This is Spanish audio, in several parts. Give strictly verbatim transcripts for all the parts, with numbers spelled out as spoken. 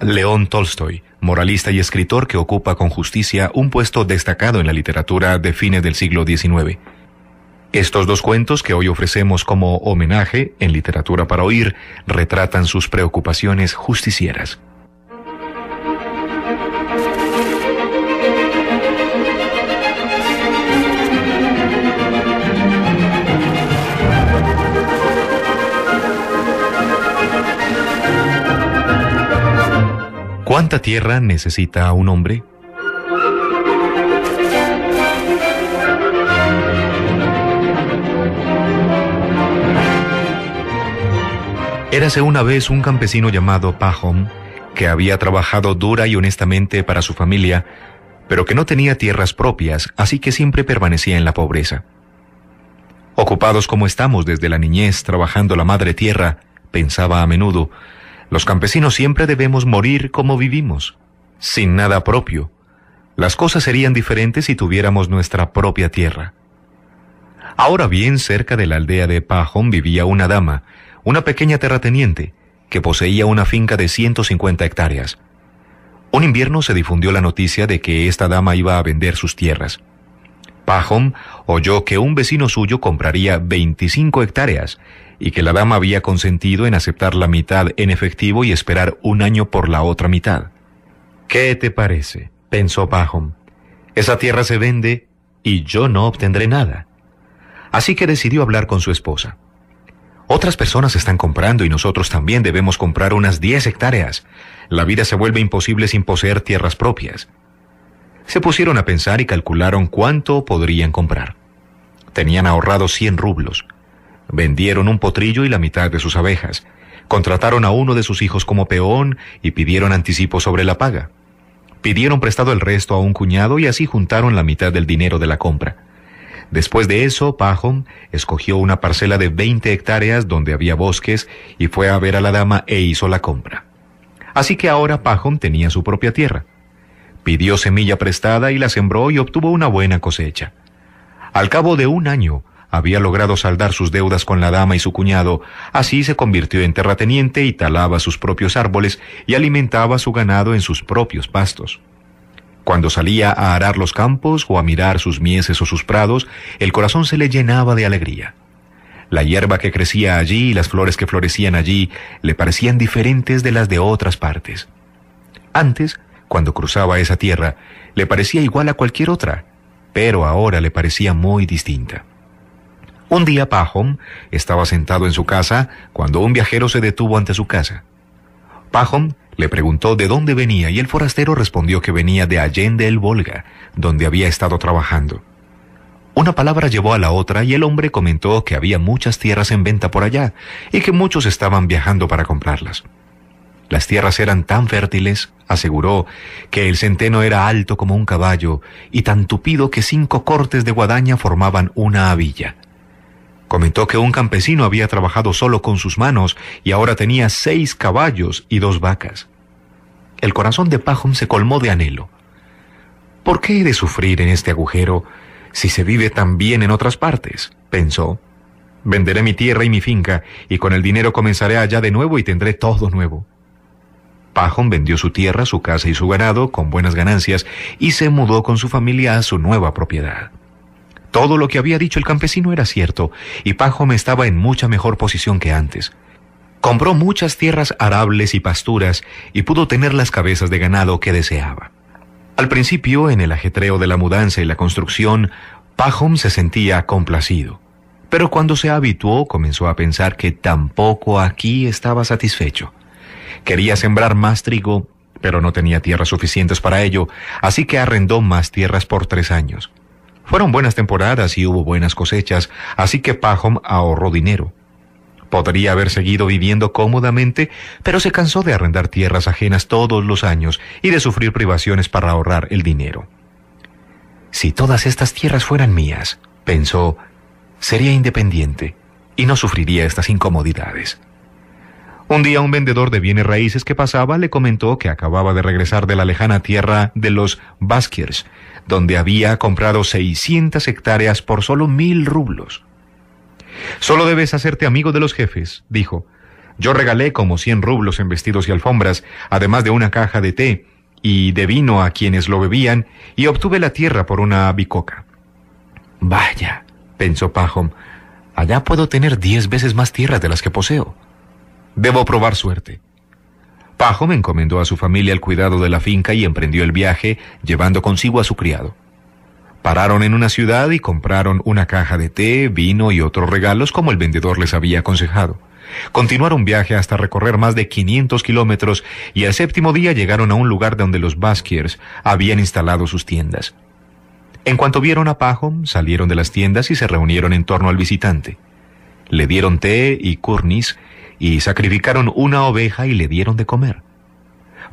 León Tolstoy, moralista y escritor que ocupa con justicia un puesto destacado en la literatura de fines del siglo diecinueve. Estos dos cuentos que hoy ofrecemos como homenaje en Literatura para Oír retratan sus preocupaciones justicieras. ¿Cuánta tierra necesita un hombre? Érase una vez un campesino llamado Pahom, que había trabajado dura y honestamente para su familia, pero que no tenía tierras propias, así que siempre permanecía en la pobreza. Ocupados como estamos desde la niñez trabajando la madre tierra, pensaba a menudo, los campesinos siempre debemos morir como vivimos, sin nada propio. Las cosas serían diferentes si tuviéramos nuestra propia tierra. Ahora bien, cerca de la aldea de Pahom vivía una dama, una pequeña terrateniente, que poseía una finca de ciento cincuenta hectáreas. Un invierno se difundió la noticia de que esta dama iba a vender sus tierras. Pahom oyó que un vecino suyo compraría veinticinco hectáreas, y que la dama había consentido en aceptar la mitad en efectivo y esperar un año por la otra mitad. «¿Qué te parece?», pensó Pahom. «Esa tierra se vende y yo no obtendré nada». Así que decidió hablar con su esposa. «Otras personas están comprando y nosotros también debemos comprar unas diez hectáreas. La vida se vuelve imposible sin poseer tierras propias». Se pusieron a pensar y calcularon cuánto podrían comprar. Tenían ahorrados cien rublos. Vendieron un potrillo y la mitad de sus abejas. Contrataron a uno de sus hijos como peón y pidieron anticipo sobre la paga. Pidieron prestado el resto a un cuñado y así juntaron la mitad del dinero de la compra. Después de eso, Pahom escogió una parcela de veinte hectáreas donde había bosques y fue a ver a la dama e hizo la compra. Así que ahora Pahom tenía su propia tierra. Pidió semilla prestada y la sembró y obtuvo una buena cosecha. Al cabo de un año, había logrado saldar sus deudas con la dama y su cuñado, así se convirtió en terrateniente y talaba sus propios árboles y alimentaba su ganado en sus propios pastos. Cuando salía a arar los campos o a mirar sus mieses o sus prados, el corazón se le llenaba de alegría. La hierba que crecía allí y las flores que florecían allí le parecían diferentes de las de otras partes. Antes, cuando cruzaba esa tierra, le parecía igual a cualquier otra, pero ahora le parecía muy distinta. Un día Pahom estaba sentado en su casa cuando un viajero se detuvo ante su casa. Pahom le preguntó de dónde venía y el forastero respondió que venía de Allende el Volga, donde había estado trabajando. Una palabra llevó a la otra y el hombre comentó que había muchas tierras en venta por allá y que muchos estaban viajando para comprarlas. Las tierras eran tan fértiles, aseguró, que el centeno era alto como un caballo y tan tupido que cinco cortes de guadaña formaban una habilla. Comentó que un campesino había trabajado solo con sus manos y ahora tenía seis caballos y dos vacas. El corazón de Pahom se colmó de anhelo. «¿Por qué he de sufrir en este agujero si se vive tan bien en otras partes?», pensó. «Venderé mi tierra y mi finca y con el dinero comenzaré allá de nuevo y tendré todo nuevo». Pahom vendió su tierra, su casa y su ganado con buenas ganancias y se mudó con su familia a su nueva propiedad. Todo lo que había dicho el campesino era cierto, y Pahom estaba en mucha mejor posición que antes. Compró muchas tierras arables y pasturas, y pudo tener las cabezas de ganado que deseaba. Al principio, en el ajetreo de la mudanza y la construcción, Pahom se sentía complacido. Pero cuando se habituó, comenzó a pensar que tampoco aquí estaba satisfecho. Quería sembrar más trigo, pero no tenía tierras suficientes para ello, así que arrendó más tierras por tres años. Fueron buenas temporadas y hubo buenas cosechas, así que Pahom ahorró dinero. Podría haber seguido viviendo cómodamente, pero se cansó de arrendar tierras ajenas todos los años y de sufrir privaciones para ahorrar el dinero. «Si todas estas tierras fueran mías», pensó, «sería independiente y no sufriría estas incomodidades». Un día un vendedor de bienes raíces que pasaba le comentó que acababa de regresar de la lejana tierra de los Baskirs, donde había comprado seiscientas hectáreas por solo mil rublos. «Solo debes hacerte amigo de los jefes», dijo. Yo regalé como cien rublos en vestidos y alfombras, además de una caja de té y de vino a quienes lo bebían, y obtuve la tierra por una bicoca. Vaya, pensó Pahom, allá puedo tener diez veces más tierras de las que poseo. Debo probar suerte. Pahom encomendó a su familia el cuidado de la finca y emprendió el viaje, llevando consigo a su criado. Pararon en una ciudad y compraron una caja de té, vino y otros regalos como el vendedor les había aconsejado. Continuaron viaje hasta recorrer más de quinientos kilómetros y al séptimo día llegaron a un lugar donde los Baskirs habían instalado sus tiendas. En cuanto vieron a Pahom, salieron de las tiendas y se reunieron en torno al visitante. Le dieron té y kurnis y sacrificaron una oveja y le dieron de comer.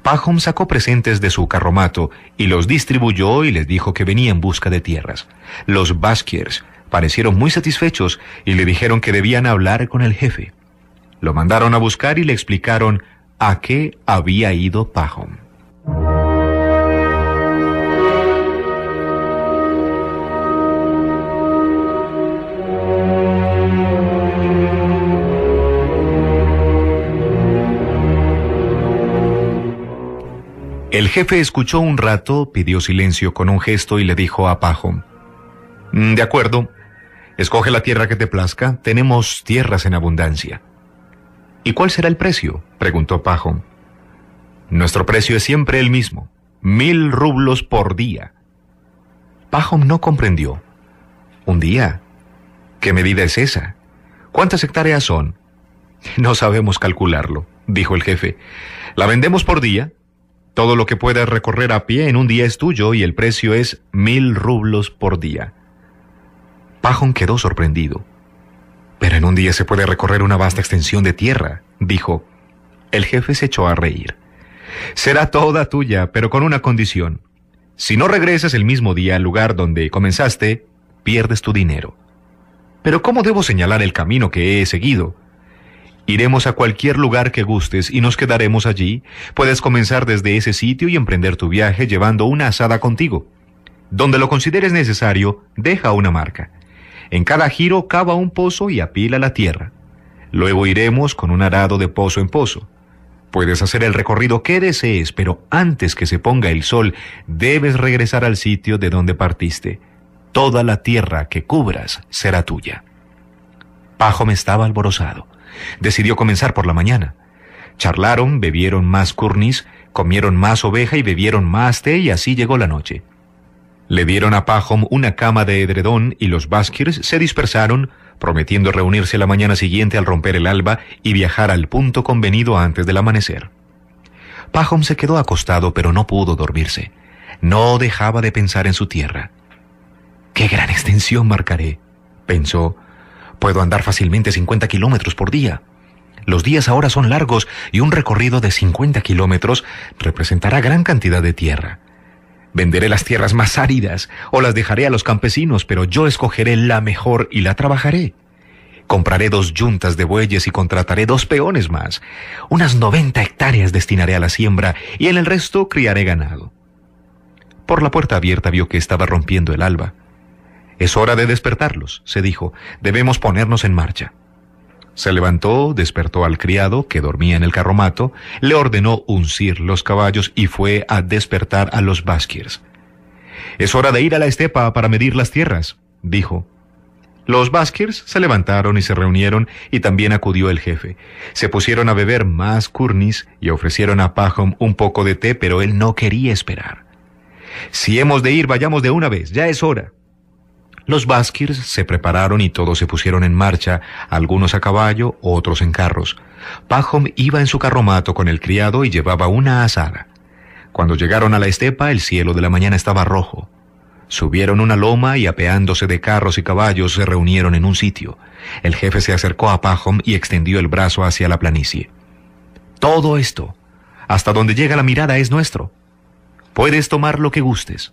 Pahom sacó presentes de su carromato y los distribuyó y les dijo que venía en busca de tierras. Los Baskirs parecieron muy satisfechos y le dijeron que debían hablar con el jefe. Lo mandaron a buscar y le explicaron a qué había ido Pahom. El jefe escuchó un rato, pidió silencio con un gesto y le dijo a Pahom: De acuerdo, escoge la tierra que te plazca, tenemos tierras en abundancia. ¿Y cuál será el precio?, preguntó Pahom. Nuestro precio es siempre el mismo, mil rublos por día. Pahom no comprendió. ¿Un día? ¿Qué medida es esa? ¿Cuántas hectáreas son? No sabemos calcularlo, dijo el jefe. La vendemos por día. Todo lo que puedas recorrer a pie en un día es tuyo y el precio es mil rublos por día. Pahom quedó sorprendido. Pero en un día se puede recorrer una vasta extensión de tierra, dijo. El jefe se echó a reír. Será toda tuya, pero con una condición. Si no regresas el mismo día al lugar donde comenzaste, pierdes tu dinero. Pero ¿cómo debo señalar el camino que he seguido? Iremos a cualquier lugar que gustes y nos quedaremos allí. Puedes comenzar desde ese sitio y emprender tu viaje llevando una azada contigo. Donde lo consideres necesario, deja una marca. En cada giro cava un pozo y apila la tierra. Luego iremos con un arado de pozo en pozo. Puedes hacer el recorrido que desees, pero antes que se ponga el sol, debes regresar al sitio de donde partiste. Toda la tierra que cubras será tuya. Pahom estaba alborozado. Decidió comenzar por la mañana. Charlaron, bebieron más kurnis, comieron más oveja y bebieron más té, y así llegó la noche. Le dieron a Pahom una cama de edredón y los Baskirs se dispersaron, prometiendo reunirse la mañana siguiente al romper el alba y viajar al punto convenido antes del amanecer. Pahom se quedó acostado, pero no pudo dormirse. No dejaba de pensar en su tierra. «¡Qué gran extensión marcaré!», pensó. Puedo andar fácilmente cincuenta kilómetros por día. Los días ahora son largos y un recorrido de cincuenta kilómetros representará gran cantidad de tierra. Venderé las tierras más áridas o las dejaré a los campesinos, pero yo escogeré la mejor y la trabajaré. Compraré dos yuntas de bueyes y contrataré dos peones más. Unas noventa hectáreas destinaré a la siembra y en el resto criaré ganado. Por la puerta abierta vio que estaba rompiendo el alba. Es hora de despertarlos, se dijo. Debemos ponernos en marcha. Se levantó, despertó al criado, que dormía en el carromato, le ordenó uncir los caballos y fue a despertar a los Baskirs. Es hora de ir a la estepa para medir las tierras, dijo. Los Baskirs se levantaron y se reunieron, y también acudió el jefe. Se pusieron a beber más kurnis y ofrecieron a Pahom un poco de té, pero él no quería esperar. Si hemos de ir, vayamos de una vez, ya es hora. Los Baskirs se prepararon y todos se pusieron en marcha, algunos a caballo, otros en carros. Pahom iba en su carromato con el criado y llevaba una azada. Cuando llegaron a la estepa, el cielo de la mañana estaba rojo. Subieron una loma y apeándose de carros y caballos se reunieron en un sitio. El jefe se acercó a Pahom y extendió el brazo hacia la planicie. Todo esto, hasta donde llega la mirada, es nuestro. Puedes tomar lo que gustes.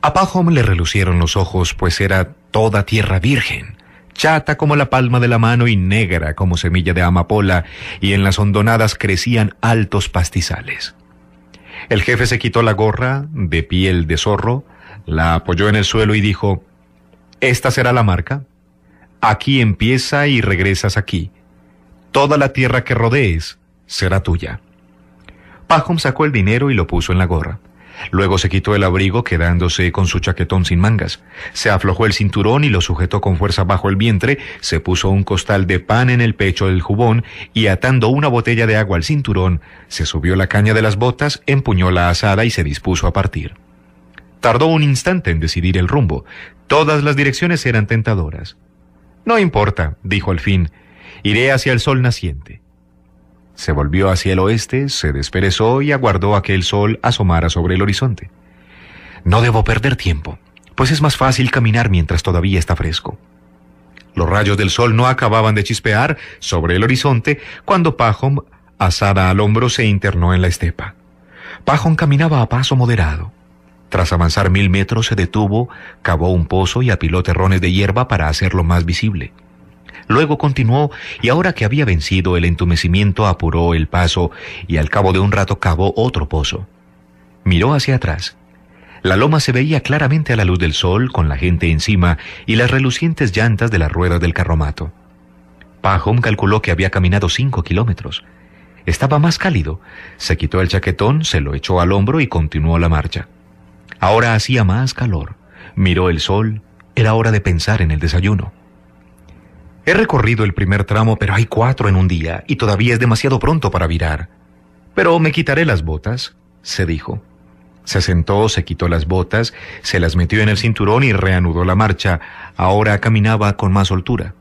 A Pahom le relucieron los ojos, pues era toda tierra virgen, chata como la palma de la mano y negra como semilla de amapola, y en las hondonadas crecían altos pastizales. El jefe se quitó la gorra de piel de zorro, la apoyó en el suelo y dijo: «Esta será la marca. Aquí empieza y regresas aquí. Toda la tierra que rodees será tuya. Pahom sacó el dinero y lo puso en la gorra. Luego se quitó el abrigo, quedándose con su chaquetón sin mangas. Se aflojó el cinturón y lo sujetó con fuerza bajo el vientre, se puso un costal de pan en el pecho del jubón y, atando una botella de agua al cinturón, se subió la caña de las botas, empuñó la azada y se dispuso a partir. Tardó un instante en decidir el rumbo. Todas las direcciones eran tentadoras. «No importa», dijo al fin, «iré hacia el sol naciente». Se volvió hacia el oeste, se desperezó y aguardó a que el sol asomara sobre el horizonte. No debo perder tiempo, pues es más fácil caminar mientras todavía está fresco. Los rayos del sol no acababan de chispear sobre el horizonte cuando Pahom, azada al hombro, se internó en la estepa. Pahom caminaba a paso moderado. Tras avanzar mil metros se detuvo, cavó un pozo y apiló terrones de hierba para hacerlo más visible. Luego continuó, y ahora que había vencido el entumecimiento apuró el paso, y al cabo de un rato cavó otro pozo. Miró hacia atrás. La loma se veía claramente a la luz del sol, con la gente encima y las relucientes llantas de las ruedas del carromato. Pahom calculó que había caminado cinco kilómetros. Estaba más cálido. Se quitó el chaquetón, se lo echó al hombro y continuó la marcha. Ahora hacía más calor. Miró el sol. Era hora de pensar en el desayuno. He recorrido el primer tramo, pero hay cuatro en un día, y todavía es demasiado pronto para virar. Pero me quitaré las botas, se dijo. Se sentó, se quitó las botas, se las metió en el cinturón y reanudó la marcha. Ahora caminaba con más soltura.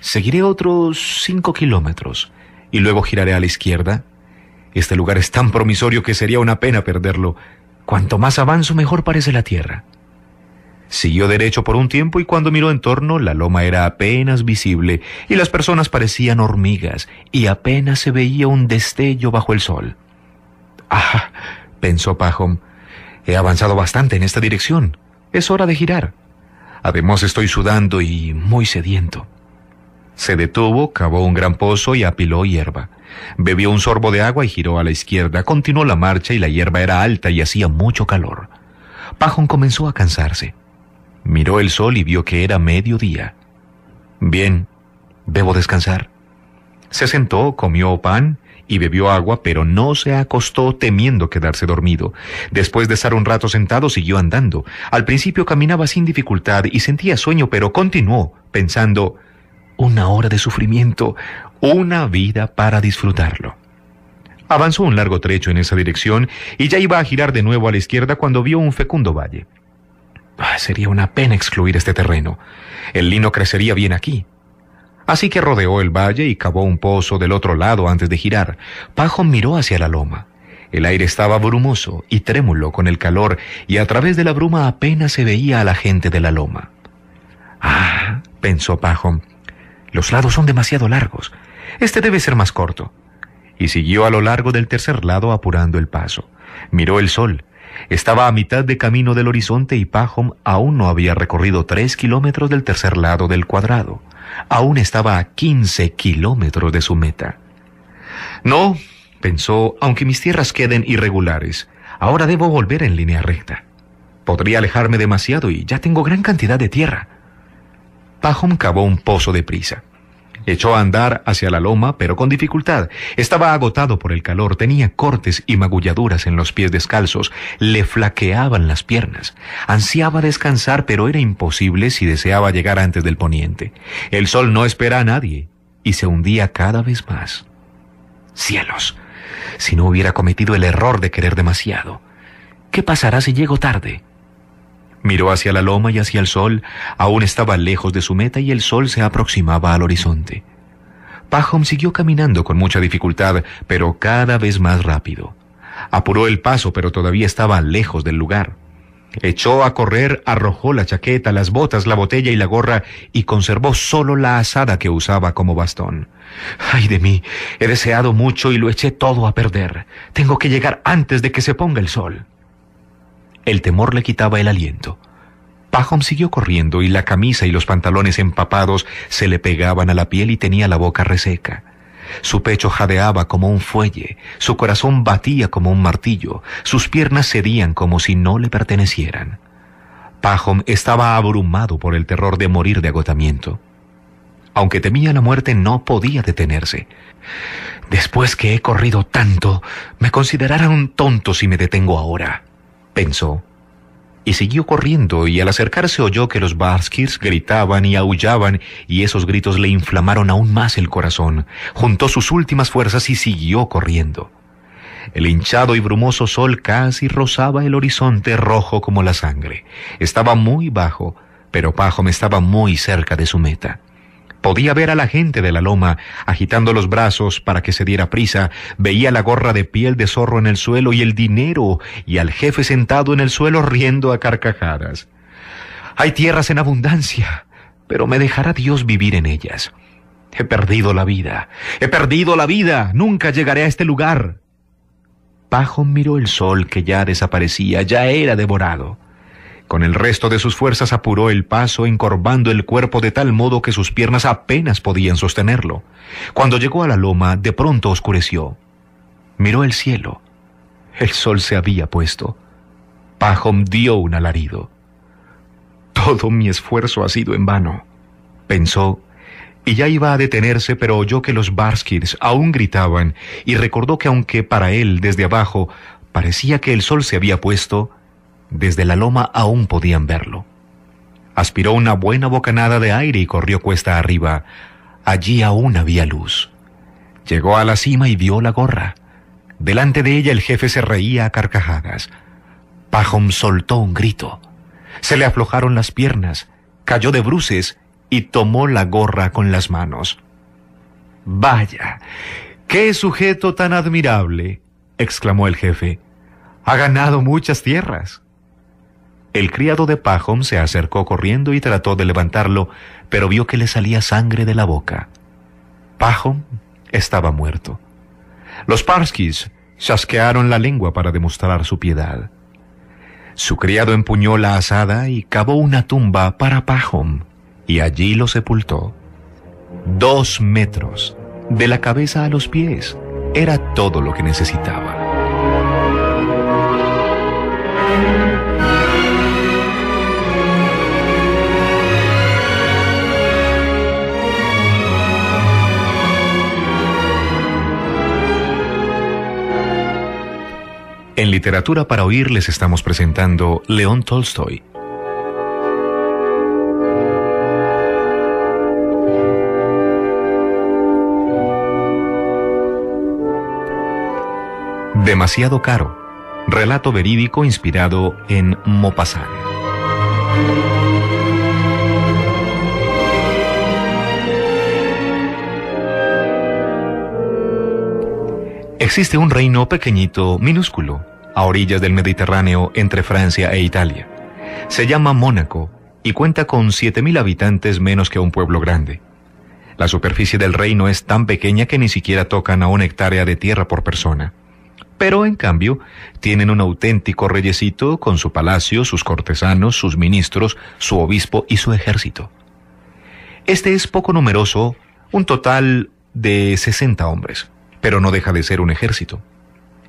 Seguiré otros cinco kilómetros, y luego giraré a la izquierda. Este lugar es tan promisorio que sería una pena perderlo. Cuanto más avanzo, mejor parece la tierra. Siguió derecho por un tiempo y cuando miró en torno, la loma era apenas visible y las personas parecían hormigas y apenas se veía un destello bajo el sol. «Ah», pensó Pahom, «he avanzado bastante en esta dirección. Es hora de girar. Además estoy sudando y muy sediento». Se detuvo, cavó un gran pozo y apiló hierba. Bebió un sorbo de agua y giró a la izquierda. Continuó la marcha y la hierba era alta y hacía mucho calor. Pahom comenzó a cansarse. Miró el sol y vio que era mediodía. Bien, debo descansar. Se sentó, comió pan y bebió agua, pero no se acostó temiendo quedarse dormido. Después de estar un rato sentado, siguió andando. Al principio caminaba sin dificultad y sentía sueño, pero continuó pensando, una hora de sufrimiento, una vida para disfrutarlo. Avanzó un largo trecho en esa dirección y ya iba a girar de nuevo a la izquierda cuando vio un fecundo valle. Ah, sería una pena excluir este terreno. El lino crecería bien aquí. Así que rodeó el valle y cavó un pozo del otro lado antes de girar. Pahom miró hacia la loma. El aire estaba brumoso y trémulo con el calor, y a través de la bruma apenas se veía a la gente de la loma. Ah, pensó Pahom, los lados son demasiado largos. Este debe ser más corto. Y siguió a lo largo del tercer lado apurando el paso. Miró el sol. Estaba a mitad de camino del horizonte y Pahom aún no había recorrido tres kilómetros del tercer lado del cuadrado. Aún estaba a quince kilómetros de su meta. No, pensó, aunque mis tierras queden irregulares, ahora debo volver en línea recta. Podría alejarme demasiado y ya tengo gran cantidad de tierra. Pahom cavó un pozo deprisa. Echó a andar hacia la loma, pero con dificultad. Estaba agotado por el calor, tenía cortes y magulladuras en los pies descalzos, le flaqueaban las piernas. Ansiaba descansar, pero era imposible si deseaba llegar antes del poniente. El sol no espera a nadie, y se hundía cada vez más. ¡Cielos! Si no hubiera cometido el error de querer demasiado. ¿Qué pasará si llego tarde? Miró hacia la loma y hacia el sol. Aún estaba lejos de su meta y el sol se aproximaba al horizonte. Pahom siguió caminando con mucha dificultad, pero cada vez más rápido. Apuró el paso, pero todavía estaba lejos del lugar. Echó a correr, arrojó la chaqueta, las botas, la botella y la gorra, y conservó solo la azada que usaba como bastón. ¡Ay de mí! He deseado mucho y lo eché todo a perder. Tengo que llegar antes de que se ponga el sol. El temor le quitaba el aliento. Pahom siguió corriendo y la camisa y los pantalones empapados se le pegaban a la piel y tenía la boca reseca. Su pecho jadeaba como un fuelle, su corazón batía como un martillo, sus piernas cedían como si no le pertenecieran. Pahom estaba abrumado por el terror de morir de agotamiento. Aunque temía la muerte, no podía detenerse. «Después que he corrido tanto, me considerarán un tonto si me detengo ahora», pensó. Y siguió corriendo, y al acercarse oyó que los Barskirs gritaban y aullaban, y esos gritos le inflamaron aún más el corazón. Juntó sus últimas fuerzas y siguió corriendo. El hinchado y brumoso sol casi rozaba el horizonte rojo como la sangre. Estaba muy bajo, pero Pahom estaba muy cerca de su meta. Podía ver a la gente de la loma, agitando los brazos para que se diera prisa, veía la gorra de piel de zorro en el suelo y el dinero, y al jefe sentado en el suelo riendo a carcajadas. «Hay tierras en abundancia, pero me dejará Dios vivir en ellas. He perdido la vida, he perdido la vida, nunca llegaré a este lugar». Pahom miró el sol que ya desaparecía, ya era devorado. Con el resto de sus fuerzas apuró el paso, encorvando el cuerpo de tal modo que sus piernas apenas podían sostenerlo. Cuando llegó a la loma, de pronto oscureció. Miró el cielo. El sol se había puesto. Pahom dio un alarido. «Todo mi esfuerzo ha sido en vano», pensó, y ya iba a detenerse, pero oyó que los Barskirs aún gritaban, y recordó que aunque para él, desde abajo, parecía que el sol se había puesto, desde la loma aún podían verlo. Aspiró una buena bocanada de aire y corrió cuesta arriba. Allí aún había luz. Llegó a la cima y vio la gorra. Delante de ella el jefe se reía a carcajadas. Pahom soltó un grito. Se le aflojaron las piernas, cayó de bruces y tomó la gorra con las manos. «¡Vaya! ¡Qué sujeto tan admirable!», exclamó el jefe. «Ha ganado muchas tierras». El criado de Pahom se acercó corriendo y trató de levantarlo, pero vio que le salía sangre de la boca. Pahom estaba muerto. Los Barskirs chasquearon la lengua para demostrar su piedad. Su criado empuñó la azada y cavó una tumba para Pahom, y allí lo sepultó. Dos metros, de la cabeza a los pies, era todo lo que necesitaba. En Literatura para Oír les estamos presentando León Tolstoy. Demasiado caro. Relato verídico inspirado en Maupassant. Existe un reino pequeñito, minúsculo, a orillas del Mediterráneo entre Francia e Italia. Se llama Mónaco y cuenta con siete mil habitantes menos que un pueblo grande. La superficie del reino es tan pequeña que ni siquiera tocan a una hectárea de tierra por persona. Pero, en cambio, tienen un auténtico reyecito con su palacio, sus cortesanos, sus ministros, su obispo y su ejército. Este es poco numeroso, un total de sesenta hombres. Pero no deja de ser un ejército.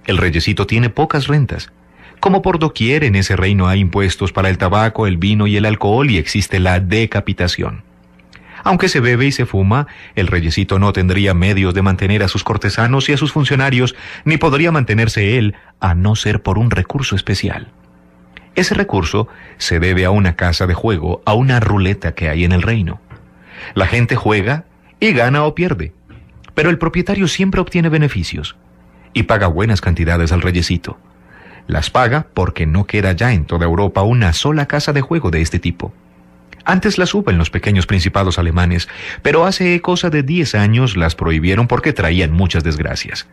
El reyecito tiene pocas rentas. Como por doquier en ese reino hay impuestos para el tabaco, el vino y el alcohol, y existe la decapitación. Aunque se bebe y se fuma, el reyecito no tendría medios de mantener a sus cortesanos y a sus funcionarios, ni podría mantenerse él, a no ser por un recurso especial. Ese recurso se debe a una casa de juego, a una ruleta que hay en el reino. La gente juega y gana o pierde. Pero el propietario siempre obtiene beneficios y paga buenas cantidades al reyecito. Las paga porque no queda ya en toda Europa una sola casa de juego de este tipo. Antes las hubo en los pequeños principados alemanes, pero hace cosa de diez años las prohibieron porque traían muchas desgracias.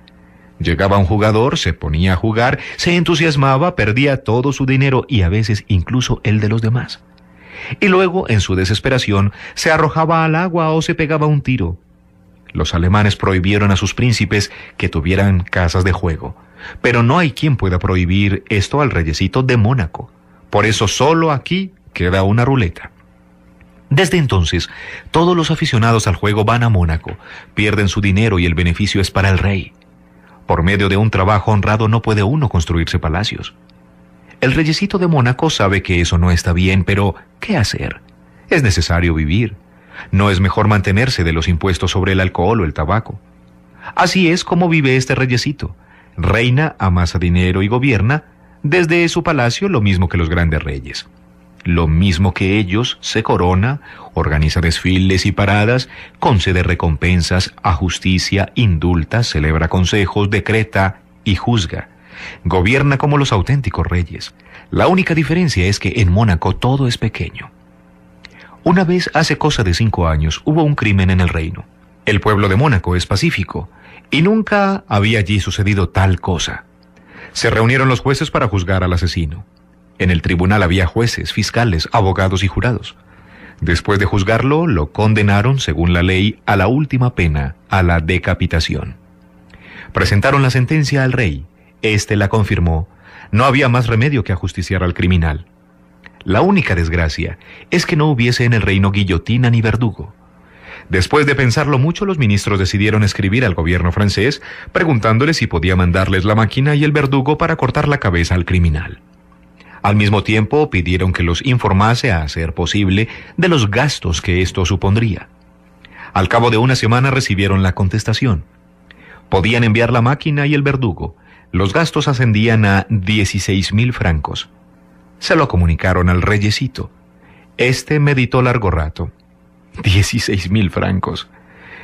Llegaba un jugador, se ponía a jugar, se entusiasmaba, perdía todo su dinero y a veces incluso el de los demás. Y luego, en su desesperación, se arrojaba al agua o se pegaba un tiro. Los alemanes prohibieron a sus príncipes que tuvieran casas de juego, pero no hay quien pueda prohibir esto al reyecito de Mónaco. Por eso solo aquí queda una ruleta. Desde entonces, todos los aficionados al juego van a Mónaco, pierden su dinero y el beneficio es para el rey. Por medio de un trabajo honrado no puede uno construirse palacios. El reyecito de Mónaco sabe que eso no está bien, pero ¿qué hacer? Es necesario vivir. ¿No es mejor mantenerse de los impuestos sobre el alcohol o el tabaco? Así es como vive este reyesito. Reina, amasa dinero y gobierna desde su palacio lo mismo que los grandes reyes. Lo mismo que ellos, se corona, organiza desfiles y paradas, concede recompensas a justicia, indulta, celebra consejos, decreta y juzga. Gobierna como los auténticos reyes. La única diferencia es que en Mónaco todo es pequeño. Una vez, hace cosa de cinco años, hubo un crimen en el reino. El pueblo de Mónaco es pacífico, y nunca había allí sucedido tal cosa. Se reunieron los jueces para juzgar al asesino. En el tribunal había jueces, fiscales, abogados y jurados. Después de juzgarlo, lo condenaron, según la ley, a la última pena, a la decapitación. Presentaron la sentencia al rey. Este la confirmó. No había más remedio que ajusticiar al criminal. La única desgracia es que no hubiese en el reino guillotina ni verdugo. Después de pensarlo mucho, los ministros decidieron escribir al gobierno francés preguntándole si podía mandarles la máquina y el verdugo para cortar la cabeza al criminal. Al mismo tiempo pidieron que los informase, a ser posible, de los gastos que esto supondría. Al cabo de una semana recibieron la contestación. Podían enviar la máquina y el verdugo. Los gastos ascendían a dieciséis mil francos. Se lo comunicaron al reyesito. Este meditó largo rato. dieciséis mil francos.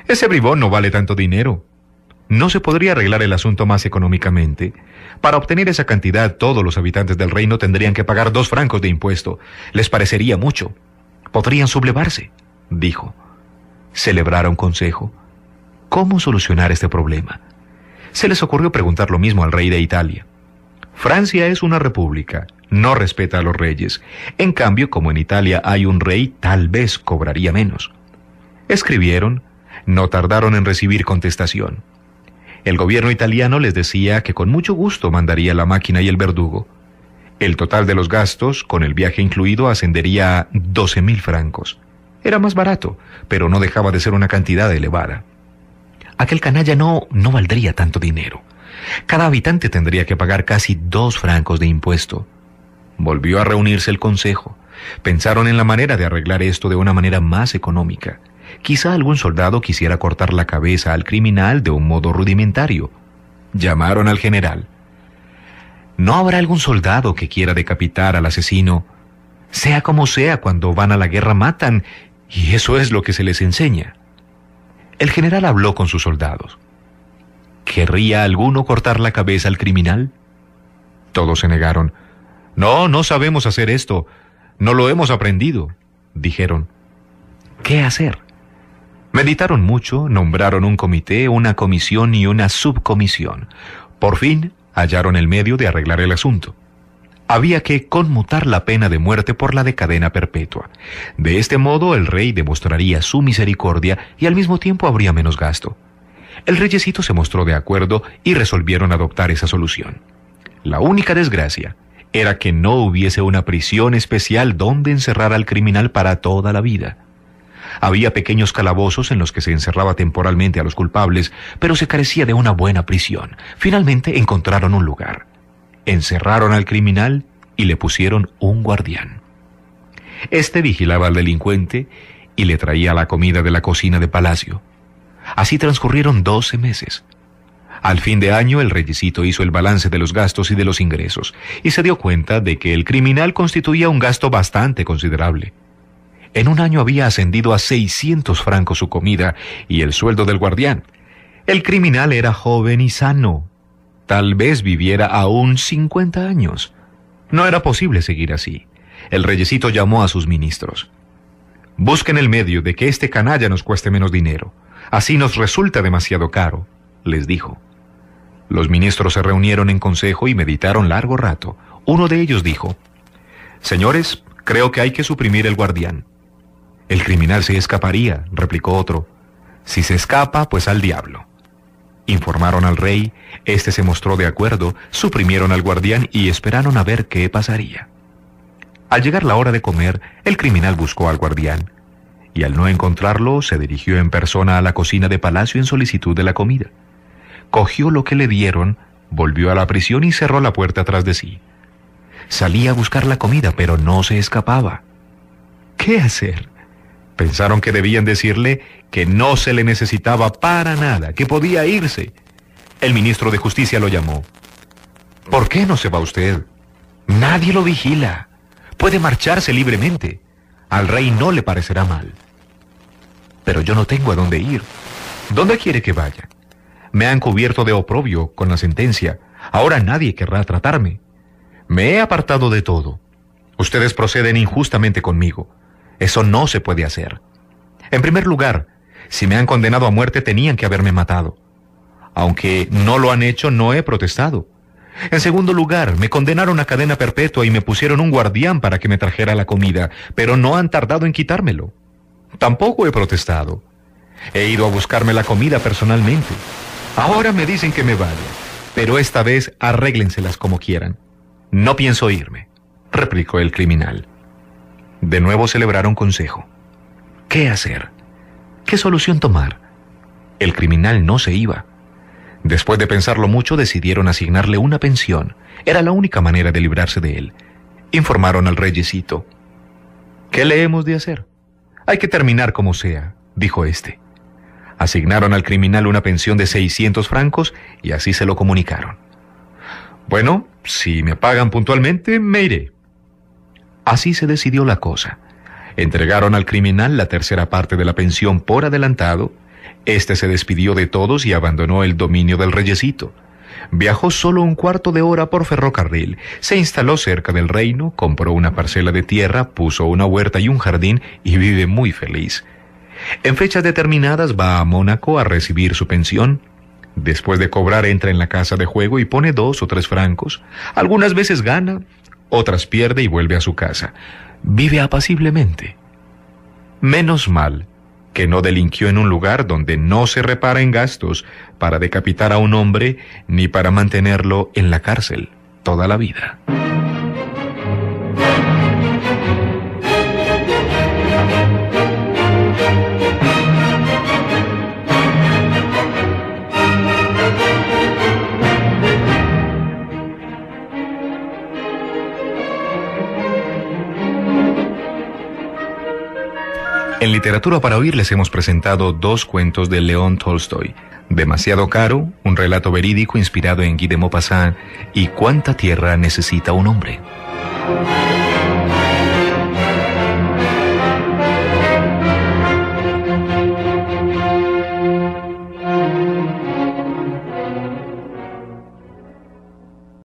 Ese bribón no vale tanto dinero. No se podría arreglar el asunto más económicamente. Para obtener esa cantidad, todos los habitantes del reino tendrían que pagar dos francos de impuesto. Les parecería mucho. Podrían sublevarse, dijo. Celebraron consejo. ¿Cómo solucionar este problema? Se les ocurrió preguntar lo mismo al rey de Italia. Francia es una república, no respeta a los reyes. En cambio, como en Italia hay un rey, tal vez cobraría menos. Escribieron, no tardaron en recibir contestación. El gobierno italiano les decía que con mucho gusto mandaría la máquina y el verdugo. El total de los gastos, con el viaje incluido, ascendería a doce mil francos. Era más barato, pero no dejaba de ser una cantidad elevada. Aquel canalla no, no valdría tanto dinero. Cada habitante tendría que pagar casi dos francos de impuesto. Volvió a reunirse el consejo. Pensaron en la manera de arreglar esto de una manera más económica. Quizá algún soldado quisiera cortar la cabeza al criminal de un modo rudimentario. Llamaron al general. ¿No habrá algún soldado que quiera decapitar al asesino? Sea como sea, cuando van a la guerra matan, y eso es lo que se les enseña. El general habló con sus soldados. ¿Querría alguno cortar la cabeza al criminal? Todos se negaron. No, no sabemos hacer esto. No lo hemos aprendido, dijeron. ¿Qué hacer? Meditaron mucho, nombraron un comité, una comisión y una subcomisión. Por fin hallaron el medio de arreglar el asunto. Había que conmutar la pena de muerte por la de cadena perpetua. De este modo el rey demostraría su misericordia y al mismo tiempo habría menos gasto. El reyesito se mostró de acuerdo y resolvieron adoptar esa solución. La única desgracia era que no hubiese una prisión especial donde encerrar al criminal para toda la vida. Había pequeños calabozos en los que se encerraba temporalmente a los culpables, pero se carecía de una buena prisión. Finalmente encontraron un lugar. Encerraron al criminal y le pusieron un guardián. Este vigilaba al delincuente y le traía la comida de la cocina de palacio. Así transcurrieron doce meses. Al fin de año, el reyesito hizo el balance de los gastos y de los ingresos, y se dio cuenta de que el criminal constituía un gasto bastante considerable. En un año había ascendido a seiscientos francos su comida y el sueldo del guardián. El criminal era joven y sano. Tal vez viviera aún cincuenta años. No era posible seguir así. El reyesito llamó a sus ministros. Busquen el medio de que este canalla nos cueste menos dinero. Así nos resulta demasiado caro, les dijo. Los ministros se reunieron en consejo y meditaron largo rato. Uno de ellos dijo, «Señores, creo que hay que suprimir el guardián». «El criminal se escaparía», replicó otro. «Si se escapa, pues al diablo». Informaron al rey, este se mostró de acuerdo, suprimieron al guardián y esperaron a ver qué pasaría. Al llegar la hora de comer, el criminal buscó al guardián, y al no encontrarlo, se dirigió en persona a la cocina de palacio en solicitud de la comida. Cogió lo que le dieron, volvió a la prisión y cerró la puerta tras de sí. Salía a buscar la comida, pero no se escapaba. ¿Qué hacer? Pensaron que debían decirle que no se le necesitaba para nada, que podía irse. El ministro de Justicia lo llamó. ¿Por qué no se va usted? Nadie lo vigila. Puede marcharse libremente. Al rey no le parecerá mal. Pero yo no tengo a dónde ir. ¿Dónde quiere que vaya? Me han cubierto de oprobio con la sentencia. Ahora nadie querrá tratarme. Me he apartado de todo. Ustedes proceden injustamente conmigo. Eso no se puede hacer. En primer lugar, si me han condenado a muerte, tenían que haberme matado. Aunque no lo han hecho, no he protestado. En segundo lugar, me condenaron a cadena perpetua y me pusieron un guardián para que me trajera la comida, pero no han tardado en quitármelo. Tampoco he protestado. He ido a buscarme la comida personalmente. Ahora me dicen que me vaya, pero esta vez arréglenselas como quieran. No pienso irme, replicó el criminal. De nuevo celebraron consejo. ¿Qué hacer? ¿Qué solución tomar? El criminal no se iba. Después de pensarlo mucho, decidieron asignarle una pensión. Era la única manera de librarse de él. Informaron al reyesito. ¿Qué le hemos de hacer? Hay que terminar como sea, dijo este. Asignaron al criminal una pensión de seiscientos francos y así se lo comunicaron. Bueno, si me pagan puntualmente, me iré. Así se decidió la cosa. Entregaron al criminal la tercera parte de la pensión por adelantado. Este se despidió de todos y abandonó el dominio del reyesito. Viajó solo un cuarto de hora por ferrocarril, se instaló cerca del reino, compró una parcela de tierra, puso una huerta y un jardín y vive muy feliz. En fechas determinadas va a Mónaco a recibir su pensión. Después de cobrar entra en la casa de juego y pone dos o tres francos. Algunas veces gana, otras pierde y vuelve a su casa. Vive apaciblemente. Menos mal que no delinquió en un lugar donde no se repara en gastos para decapitar a un hombre ni para mantenerlo en la cárcel toda la vida. En Literatura para Oír les hemos presentado dos cuentos de León Tolstoy, Demasiado caro, un relato verídico inspirado en Guy de Maupassant, y Cuánta tierra necesita un hombre.